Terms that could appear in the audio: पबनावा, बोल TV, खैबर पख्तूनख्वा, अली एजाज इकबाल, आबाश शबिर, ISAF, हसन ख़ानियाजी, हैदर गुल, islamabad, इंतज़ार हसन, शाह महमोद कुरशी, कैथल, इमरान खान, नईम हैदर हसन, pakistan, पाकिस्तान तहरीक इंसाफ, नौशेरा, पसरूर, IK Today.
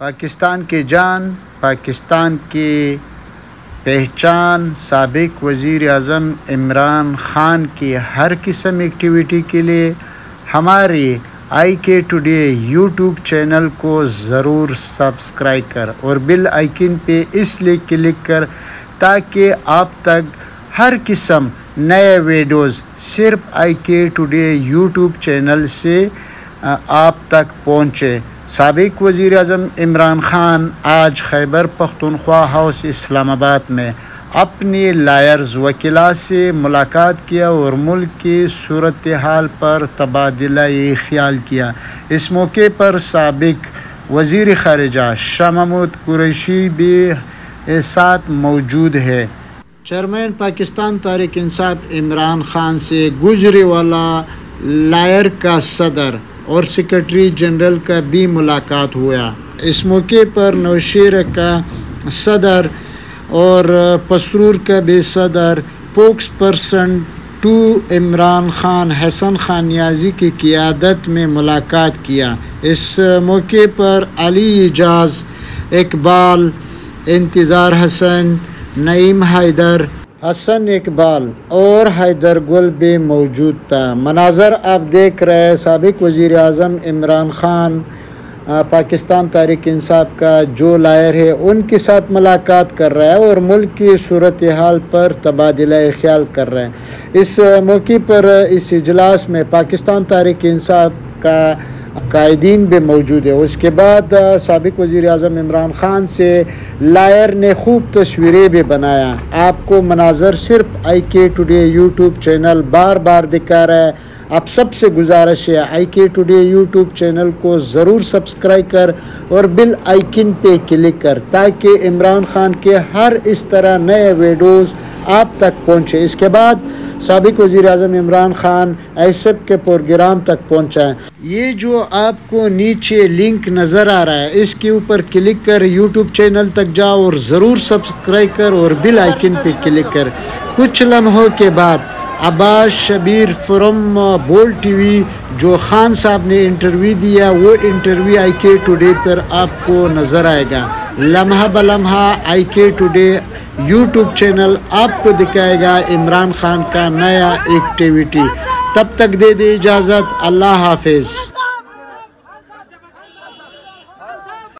पाकिस्तान की जान, पाकिस्तान की पहचान। साबिक़ वज़ीर आज़म इमरान खान की हर किस्म एक्टिविटी के लिए हमारे IK Today यूट्यूब चैनल को ज़रूर सब्सक्राइब कर और बेल आइकन पे इसलिए क्लिक कर ताकि आप तक हर किस्म नए वीडियोज़ सिर्फ IK Today यूट्यूब चैनल से आप तक पहुँचे। साबिक़ वज़ीर आज़म इमरान ख़ान आज खैबर पख्तूनख्वा हाउस इस्लामाबाद में अपने लायर्स वकीला से मुलाकात किया और मुल्क की सूरत हाल पर तबादला ख्याल किया। इस मौके पर साबिक़ वज़ीर ख़ारिजा शाह महमोद कुरशी भी साथ मौजूद है। चेयरमैन पाकिस्तान तहरीक इंसाफ इमरान ख़ान से गुजरे वाला लायर का सदर और सेक्रेटरी जनरल का भी मुलाकात हुआ। इस मौके पर नौशेरा का सदर और पसरूर का भी सदर spokesperson to Imran Khan हसन ख़ानियाजी की क़ियादत में मुलाकात किया। इस मौके पर अली एजाज इकबाल, इंतज़ार हसन, नईम हैदर हसन इकबाल और हैदर गुल भी मौजूद था। मनाजर आप देख रहे हैं, साबिक़ वज़ीर आज़म इमरान ख़ान पाकिस्तान तहरीक इंसाफ का जो लायर है उनके साथ मुलाकात कर रहा है और मुल्क की सूरत हाल पर तबादला ख्याल कर रहे हैं। इस मौके पर इस इजलास में पाकिस्तान तहरीक इंसाफ का कायदीन भी मौजूद है। उसके बाद साबिक़ वज़ीर आज़म इमरान ख़ान से लायर ने खूब तस्वीरें भी बनाया। आपको मनाजर सिर्फ IK Today यूट्यूब चैनल बार बार दिखा रहा है। आप सबसे गुजारिश है IK Today यूट्यूब चैनल को ज़रूर सब्सक्राइब कर और बेल आइकन पे क्लिक कर ताकि इमरान ख़ान के हर इस तरह नए वीडियोस आप तक पहुँचे। इसके बाद साबिक़ वज़ीर आज़म इमरान ख़ान ISAF के प्रोग्राम तक पहुँचा। ये जो आपको नीचे लिंक नज़र आ रहा है इसके ऊपर क्लिक कर यूट्यूब चैनल तक जाओ और ज़रूर सब्सक्राइब कर और बेल आइकन पे क्लिक कर। कुछ लम्हों के बाद आबाश शबिर फ्रॉम बोल TV जो खान साहब ने इंटरव्यू दिया वो इंटरव्यू IK Today पर आपको नज़र आएगा। लम्हा ब लम्हा IK Today यूट्यूब चैनल आपको दिखाएगा इमरान ख़ान का नया एक्टिविटी। तब तक दे इजाज़त, अल्लाह हाफिज़।